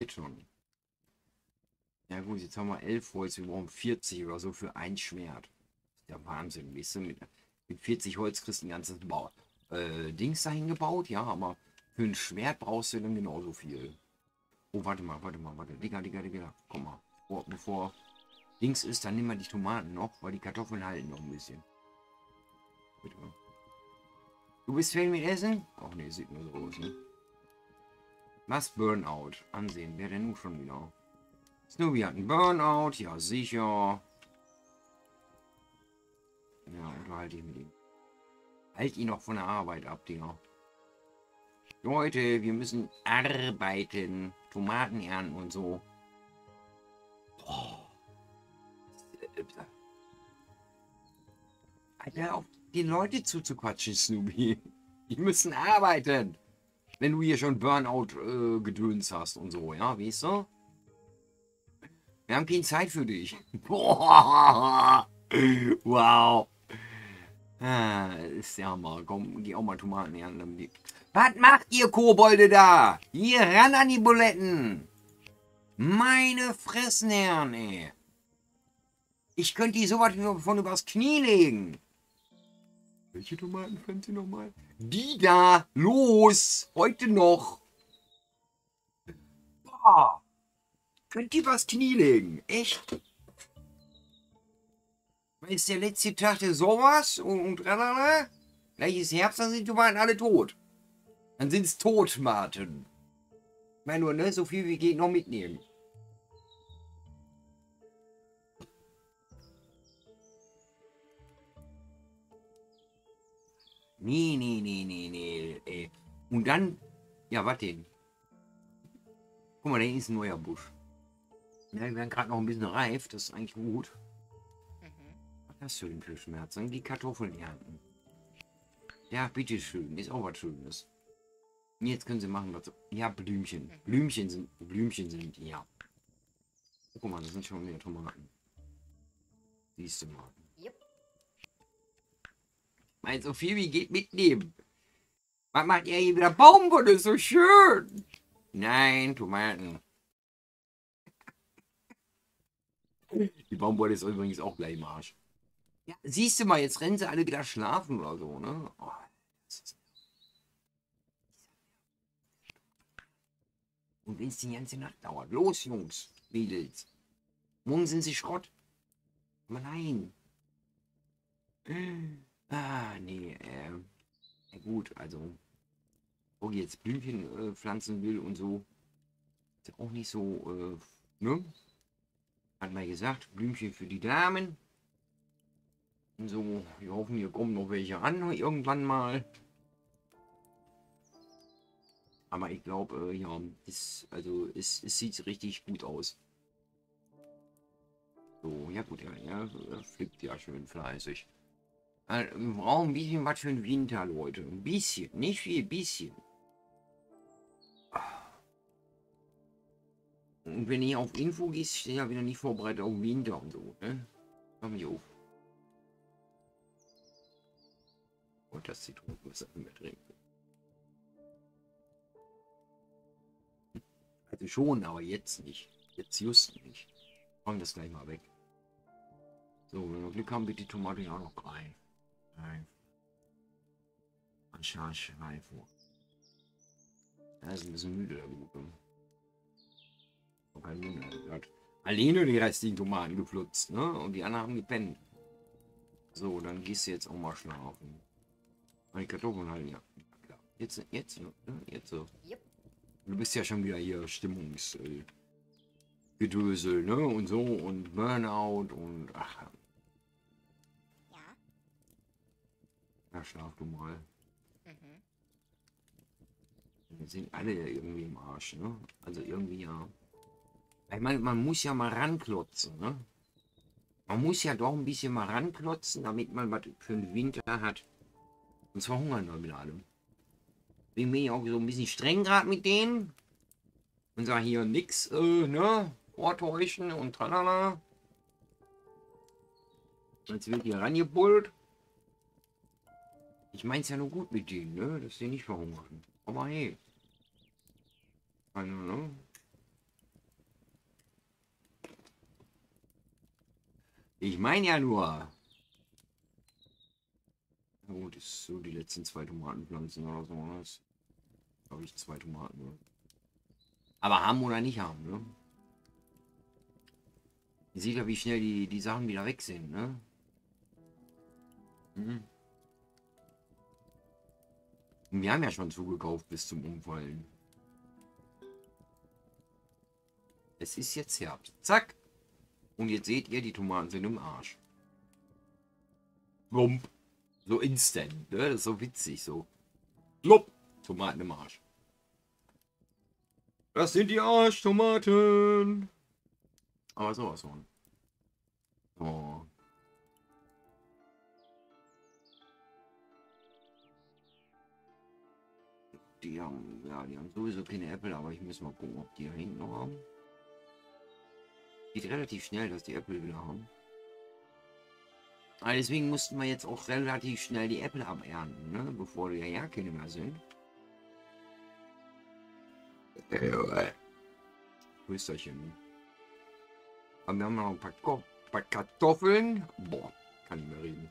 Geht schon. Ja gut, jetzt haben wir 11 Holz, wir brauchen 40 oder so für ein Schwert. Ist ja Wahnsinn, weißt du, mit 40 Holz kriegst du ein ganzes Dings dahin gebaut, ja, aber für ein Schwert brauchst du dann genauso viel. Oh, warte mal, Digga, komm mal. Bevor Dings ist, dann nehmen wir die Tomaten noch, weil die Kartoffeln halten noch ein bisschen. Bitte. Du bist fertig mit Essen? Ach ne, sieht nur so aus, ne? Was Burnout? Ansehen, wer denn nun schon wieder? SnQQby hat einen Burnout, ja sicher. Ja, unterhalte ich mit ihm. Halt ihn noch von der Arbeit ab, Digga. Leute, wir müssen arbeiten. Tomaten ernten und so. Boah. Alter, auf die Leute zuzuquatschen, SnQQby. Die müssen arbeiten. Wenn du hier schon Burnout-Gedöns hast und so, ja, weißt du? Wir haben keine Zeit für dich. Boah. Wow. Ah, ist ja mal. Komm, geh auch mal Tomaten ernten. Was macht ihr Kobolde da? Hier ran an die Buletten. Meine Fressen, Herren, ey. Ich könnte die sowas von übers Knie legen. Welche Tomaten fängt sie nochmal? Die da! Los! Heute noch! Boah! Könnt ihr was Knie legen? Echt? Ist der letzte Tag der Sommers und tralala? Gleich ist Herbst, dann sind die Tomaten alle tot. Dann sind es Totmaten. Ich meine nur, ne, so viel wie geht noch mitnehmen. Nee, ey. Und dann, ja, was denn? Guck mal, da hinten ist ein neuer Busch. Ja, die werden gerade noch ein bisschen reif, das ist eigentlich gut. Was hast du denn für Schmerzen? Die Kartoffeln ernten. Ja, bitteschön, ist auch was Schönes. Jetzt können sie machen, was so. Ja, Blümchen. Blümchen sind, ja. Guck mal, das sind schon mehr Tomaten. Siehst du mal. Mein SnQQby geht mitnehmen. Was macht ihr hier wieder? Baumwolle, so schön. Nein, Tomaten. Die Baumwolle ist übrigens auch gleich im Arsch. Ja, siehst du mal, jetzt rennen sie alle wieder schlafen oder so, ne? Oh, das ist... Und wenn es die ganze Nacht dauert. Los, Jungs, Mädels. Morgen sind sie Schrott. Aber nein. Ah, nee, ja, gut, also, ob ich jetzt Blümchen pflanzen will und so, ist ja auch nicht so, ne? Hat man gesagt, Blümchen für die Damen. Und so, wir hoffen, hier kommen noch welche an, irgendwann mal. Aber ich glaube, ja, es sieht richtig gut aus. So, ja gut, ja, flippt ja schön fleißig. Wir brauchen ein bisschen was für den Winter, Leute. Ein bisschen, nicht viel, ein bisschen. Und wenn ihr auf Info gehst, steht ja wieder nicht vorbereitet auf den Winter und so, ne? Mach mich auf. Und das Zitronenwasser mehr trinken. Also schon, aber jetzt nicht. Jetzt just nicht. Machen das gleich mal weg. So, wenn wir Glück haben, bitte die Tomaten auch noch rein. Nein. Anscheinend rein vor. Er ist ein bisschen müde, der Gute. Kein Wunder, hat alleine die restlichen Tomaten gepflutzt, ne? Und die anderen haben gepennt. So, dann gehst du jetzt auch mal schlafen. Die Kartoffeln halten ja. Klar. Jetzt so. Yep. Du bist ja schon wieder hier Stimmungsgedösel, ne? Und so und Burnout und ach. Ja, schlaf du mal. Wir sind alle irgendwie im Arsch, ne? Also irgendwie ja. Ich meine, man muss ja mal ranklotzen, ne? Man muss ja doch ein bisschen mal ranklotzen, damit man was für den Winter hat. Und zwar hungern wir mit allem. Bin mir ja auch so ein bisschen streng gerade mit denen. Und sag hier nix, ne? Vortäuschen und tralala. Jetzt wird hier rangebullt. Ich mein's ja nur gut mit denen, ne? Dass die nicht verhungern. Aber hey. Also, ne? Ich meine ja nur. Na gut, ist so die letzten 2 Tomatenpflanzen oder so. Das glaube ich 2 Tomaten. Ne? Aber haben oder nicht haben, ne? Ihr seht ja, wie schnell die Sachen wieder weg sind, ne? Mhm. Und wir haben ja schon zugekauft bis zum Umfallen. Es ist jetzt Herbst. Zack! Und jetzt seht ihr, die Tomaten sind im Arsch. Blump. So instant, ne? Das ist so witzig, so. Blump. Tomaten im Arsch. Das sind die Arschtomaten. Aber sowas von. Oh. Die haben sowieso keine Äpfel, aber ich muss mal gucken, ob die hier hinten noch haben. Geht relativ schnell, dass die Äpfel wieder haben. Aber deswegen mussten wir jetzt auch relativ schnell die Äpfel abernten, ne? Bevor die ja keine mehr sind. Rösterchen. Aber wir haben noch ein paar Kartoffeln. Boah, kann ich mehr reden.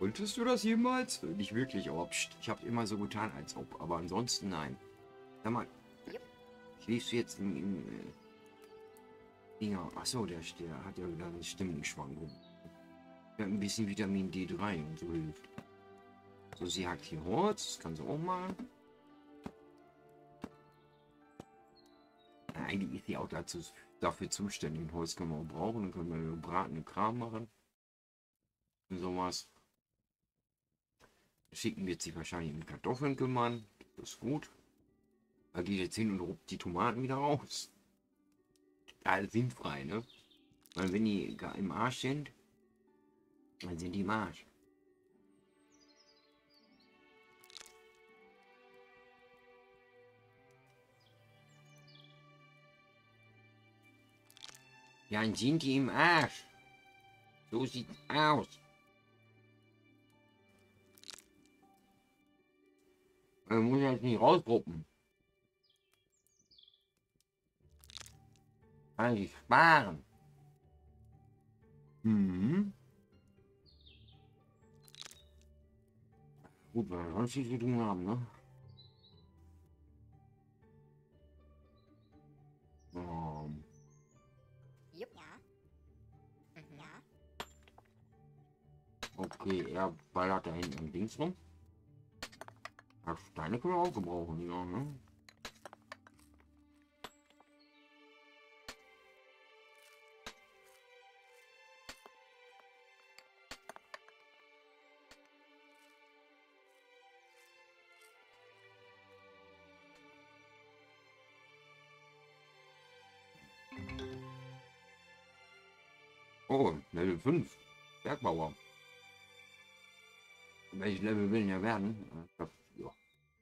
Wolltest du das jemals? Nicht wirklich, aber ich habe immer so getan, als ob. Aber ansonsten nein. Sag mal, schläfst du jetzt im Dinger? Achso, der hat ja wieder eine Stimmungsschwankung. Der hat ein bisschen Vitamin D3 und so hilft. So, sie hackt hier Holz, das kann sie auch mal. Eigentlich ist sie auch dafür zuständig. Holz können wir auch brauchen, dann können wir gebratene Kram machen. Und sowas. Schicken wird sich wahrscheinlich mit Kartoffeln kümmern. Das ist gut. Da geht jetzt hin und ruppt die Tomaten wieder raus. Ja, sinnfrei, ne? Weil wenn die im Arsch sind, dann sind die im Arsch. Dann sind die im Arsch. So sieht's aus. Man muss jetzt nicht rausgruppen. Kann ich sparen. Mhm. Gut, weil wir sonst nichts zu tun haben, ne? Okay, er ballert da hinten am Dings rum. Steine können wir auch gebrauchen, ja, ne? Oh, Level 5. Bergbauer. Welches Level will ja werden?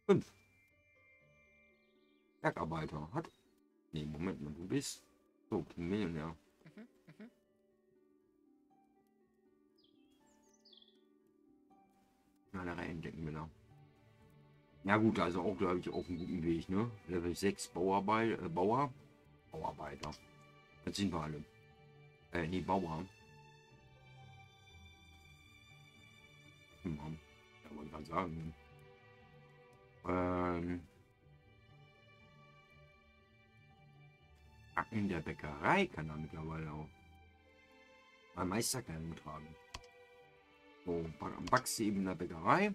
5. Bergarbeiter hat. Nee, Moment mal, du bist. So, Millionär. Na, da entdecken wir da. Ja gut, also auch, glaube ich, auf einem guten Weg, ne? Level 6 Bauarbeiter. Jetzt sind wir alle. Nee, Bauer. Hm, ja, wollte ich gerade sagen. In der Bäckerei kann er mittlerweile auch. Mein Meister kann er mittragen. So, backst du eben in der Bäckerei.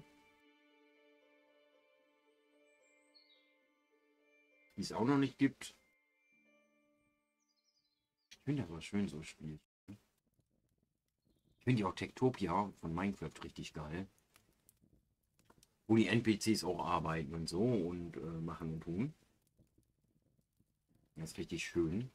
Die es auch noch nicht gibt. Ich finde das aber schön, so ein Spiel. Ich finde ja auch Techtopia von Minecraft richtig geil. Wo die NPCs auch arbeiten und so und machen und tun. Das ist richtig schön.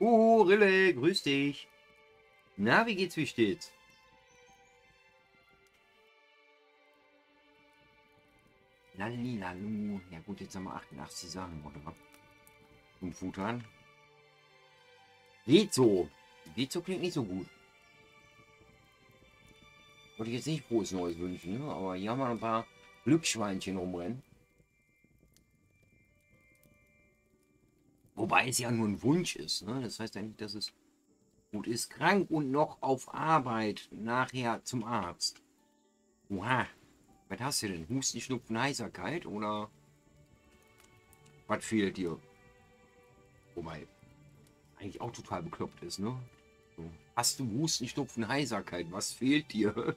Rille, grüß dich. Na, wie geht's, wie steht's? Lalilalu. Ja gut, jetzt haben wir 88 Sachen, oder? Und Futtern. Geht so. Geht so klingt nicht so gut. Wollte ich jetzt nicht groß Neues wünschen, ne? Aber hier haben wir ein paar Glücksschweinchen rumrennen. Wobei es ja nur ein Wunsch ist, ne? Das heißt ja nicht, dass es gut ist. Krank und noch auf Arbeit. Nachher zum Arzt. Oha. Was hast du denn? Husten, Schnupfen, Heiserkeit oder was fehlt dir? Wobei eigentlich auch total bekloppt ist, ne? So. Hast du Husten, Schnupfen, Heiserkeit? Was fehlt dir?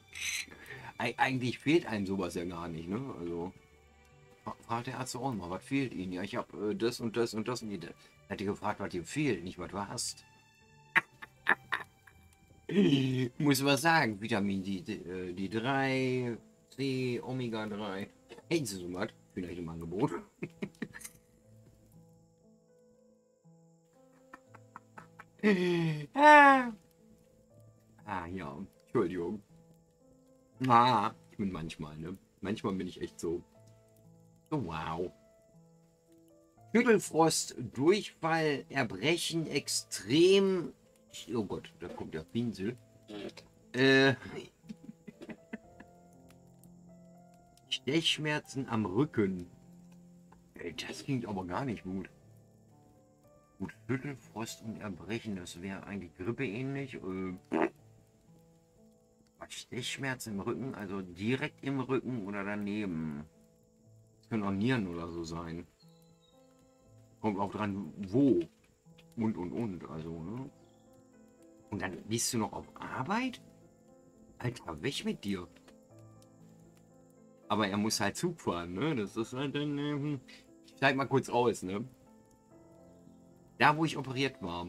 Eigentlich fehlt einem sowas ja gar nicht, ne? Also fragt der Arzt auch mal, was fehlt Ihnen? Ja, ich habe das und das und das. Nee, da hat er gefragt, was dir fehlt, nicht was du hast. Muss was sagen, Vitamin D3... Omega 3. Hätten Sie so was? Vielleicht im Angebot. Ja. Entschuldigung. Ich bin manchmal, ne? Manchmal bin ich echt so. So, wow. Schüttelfrost, Durchfall, Erbrechen, extrem. Oh Gott, da kommt der Pinsel. Stechschmerzen am Rücken. Ey, das klingt aber gar nicht gut. Gut, Schüttelfrost und Erbrechen, das wäre eigentlich Grippe ähnlich. Stechschmerzen im Rücken, also direkt im Rücken oder daneben. Das können auch Nieren oder so sein. Kommt auch dran, wo. Und, also, ne? Und dann bist du noch auf Arbeit? Alter, weg mit dir. Aber er muss halt Zug fahren, ne? Das ist halt dann... ich steig mal kurz aus, ne? Da, wo ich operiert war.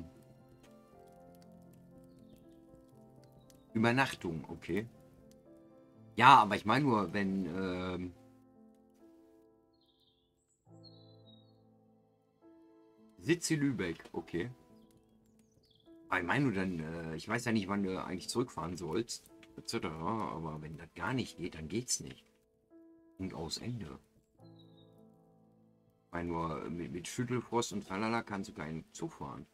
Übernachtung, okay. Ja, aber ich meine nur, wenn... Sitze Lübeck, okay. Aber ich meine nur dann... ich weiß ja nicht, wann du eigentlich zurückfahren sollst. Etc. Aber wenn das gar nicht geht, dann geht's nicht. Und aus Ende. Weil nur mit Schüttelfrost und Tralala kannst du keinen Zug fahren.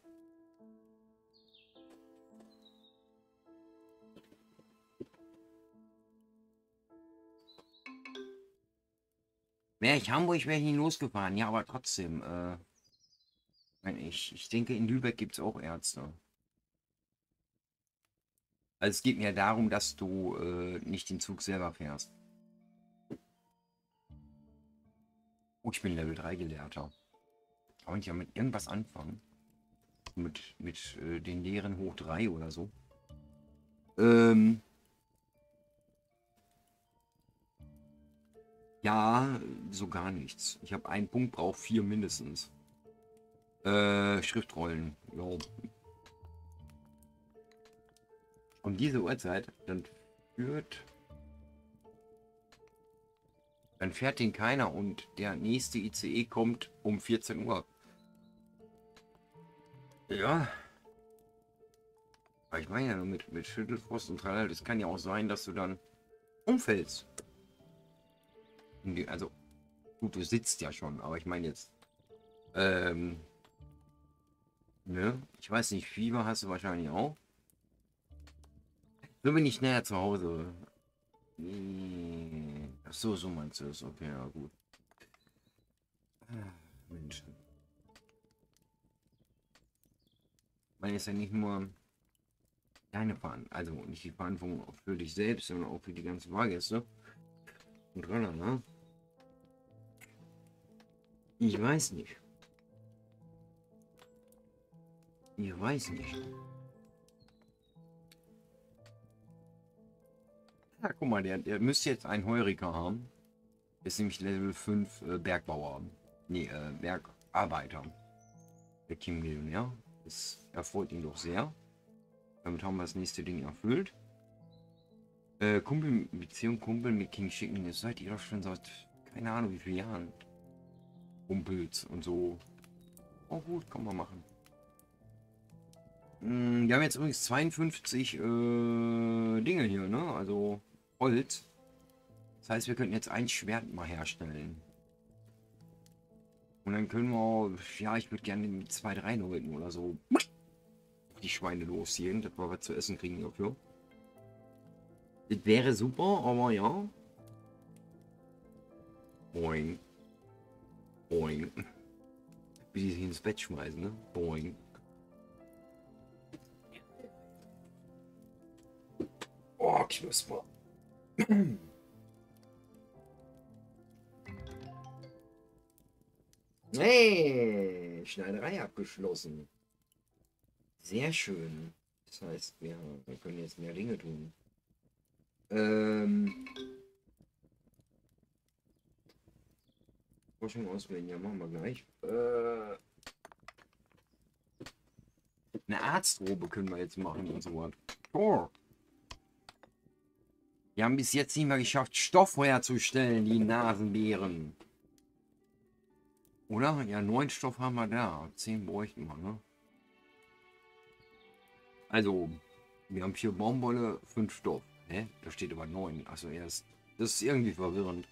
Wäre ich Hamburg, wäre ich nie losgefahren. Ja, aber trotzdem. Ich denke, in Lübeck gibt es auch Ärzte. Also es geht mir darum, dass du nicht den Zug selber fährst. Oh, ich bin Level 3 Gelehrter. Kann ich ja mit irgendwas anfangen? Mit den Lehren hoch 3 oder so. Ja, so gar nichts. Ich habe einen Punkt, brauche 4 mindestens. Schriftrollen. Jo. Um diese Uhrzeit, dann fährt den keiner und der nächste ICE kommt um 14 Uhr. Ja. Aber ich meine ja nur mit Schüttelfrost und Tralala, das kann ja auch sein, dass du dann umfällst. Also, gut, du sitzt ja schon, aber ich meine jetzt, ne? Ich weiß nicht, Fieber hast du wahrscheinlich auch. So bin ich schneller zu Hause. Ach so, so meinst du es. Okay, ja gut. Mensch. Man ist ja nicht nur deine Verantwortung, also nicht die Verantwortung für dich selbst, sondern auch für die ganzen Fahrgäste. Und dran, ne? Ich weiß nicht. Ich weiß nicht. Ja, guck mal, der müsste jetzt einen Heuriker haben. Ist nämlich Level 5 Bergbauer. Nee, Bergarbeiter. Der Kim Millionär. Das erfreut ihn doch sehr. Damit haben wir das nächste Ding erfüllt. Kumpel mit King Chicken. Das seid ihr doch schon seit keine Ahnung wie vielen Jahren. Kumpels und so. Oh gut, kann man machen. Wir haben jetzt übrigens 52 Dinge hier, ne? Also Holz. Das heißt, wir könnten jetzt ein Schwert mal herstellen. Und dann können wir auch, ja, ich würde gerne 2, 3 holen oder so. Die Schweine losziehen, dass wir was zu essen kriegen dafür. Das wäre super, aber ja. Boing. Boing. Wie die sich ins Bett schmeißen, ne? Boing. Oh, Knusper. Hey, Schneiderei abgeschlossen. Sehr schön. Das heißt, wir können jetzt mehr Dinge tun. Forschung auswählen, ja, machen wir gleich. Eine Arztrobe können wir jetzt machen und so was. Oh. Wir haben bis jetzt nicht mehr geschafft, Stoff herzustellen, die Nasenbeeren. Oder? Ja, 9 Stoff haben wir da. 10 bräuchten wir, ne? Also, wir haben 4 Baumwolle, 5 Stoff. Hä? Da steht aber 9. Also erst. Das ist irgendwie verwirrend.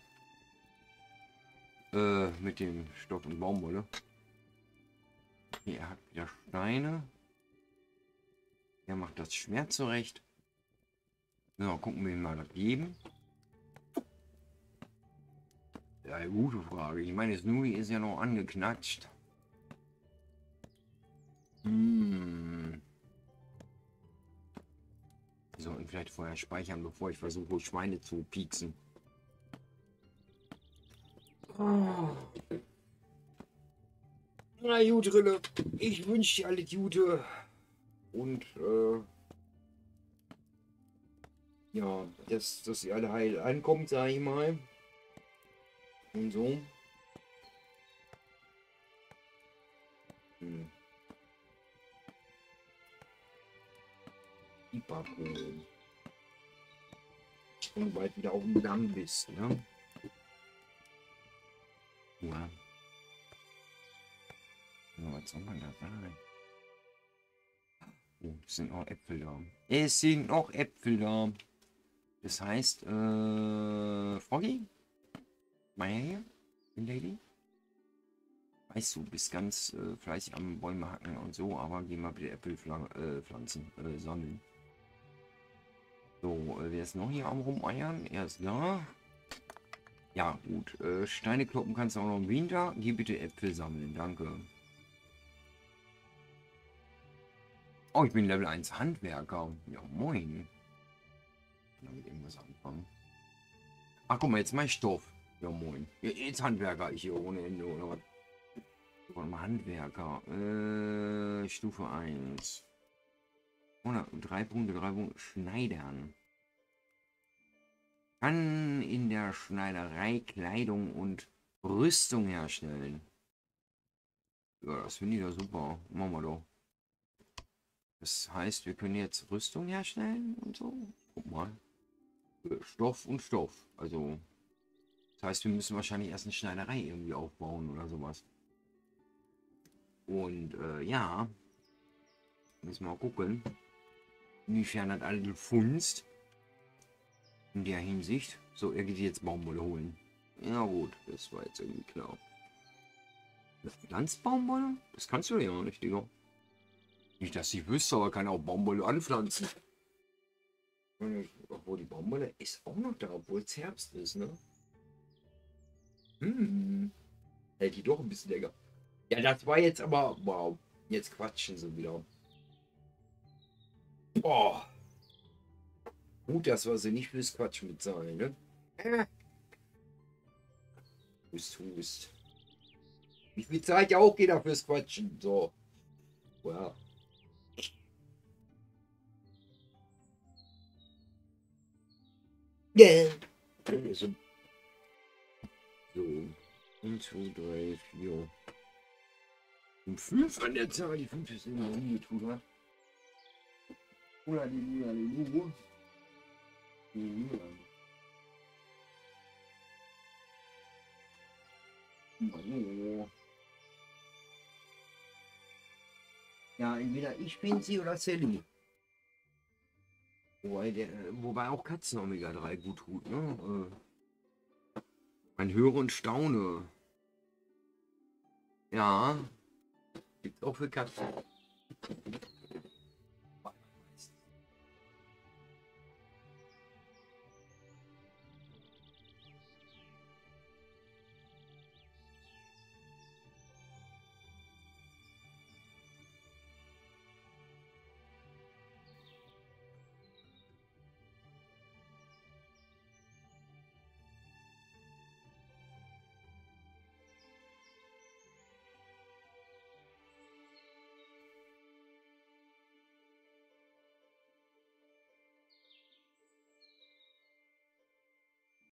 Mit dem Stoff und Baumwolle. Hier, er hat wieder Steine. Er macht das Schwert zurecht. So, gucken wir ihn mal abgeben. Ja, gute Frage. Ich meine, SnQQby ist ja noch angeknatscht. Hm. Wir sollten vielleicht vorher speichern, bevor ich versuche, Schweine zu pieksen. Oh. Na gut, Rille. Ich wünsche dir alles Gute. Und, ja, dass ihr alle heil ankommt, sage ich mal. Und so. Hm. Und bald wieder auf dem Gang bist, ne? Ja. So, was soll man da sagen? Oh, es sind auch Äpfel da. Es sind auch Äpfel da. Das heißt, Froggy? Mal her hier, Lady? Weißt du, bist ganz fleißig am Bäume hacken und so, aber geh mal bitte Äpfel pflanzen, sammeln. So, wer ist noch hier am Rumeiern? Er ist da. Ja, gut. Steine kloppen kannst du auch noch im Winter. Geh bitte Äpfel sammeln, danke. Oh, ich bin Level 1 Handwerker. Ja, moin. Damit irgendwas anfangen. Ach, guck mal, jetzt mein Stoff. Ja, moin. Jetzt Handwerker ich hier ohne Ende, oder was? Warte mal, Handwerker. Stufe 1. Oder 3 Punkte, 3 Punkte. Schneidern. Kann in der Schneiderei Kleidung und Rüstung herstellen. Ja, das finde ich ja super. Machen wir doch. Das heißt, wir können jetzt Rüstung herstellen und so. Guck mal. Stoff und Stoff. Also, das heißt, wir müssen wahrscheinlich erst eine Schneiderei irgendwie aufbauen oder sowas. Und ja, müssen wir mal gucken, inwiefern hat alle Funst in der Hinsicht. So, er geht jetzt Baumwolle holen. Ja gut, das war jetzt irgendwie klar. Pflanzbaumwolle? Das kannst du ja noch nicht, Digga. Nicht, dass ich wüsste, aber kann auch Baumwolle anpflanzen. Obwohl die Baumwolle ist auch noch da, obwohl es Herbst ist, ne? Hm. Hält die doch ein bisschen länger. Ja, das war jetzt aber... Wow. Jetzt quatschen sie wieder. Boah. Gut, das war sie nicht fürs Quatschen bezahlen, ne? Hust, hust. Wie viel Zeit ja auch jeder fürs Quatschen. So. Wow. Yeah. So. 1, 2, 3, 4. Um 5 an der Zahl, die 5 ist immer umgetrunken, hat. Oder die Ja, entweder ich bin sie oder Sally. Wobei auch Katzen Omega-3 gut tut, ne? Man höre und staune. Ja, gibt's auch für Katzen.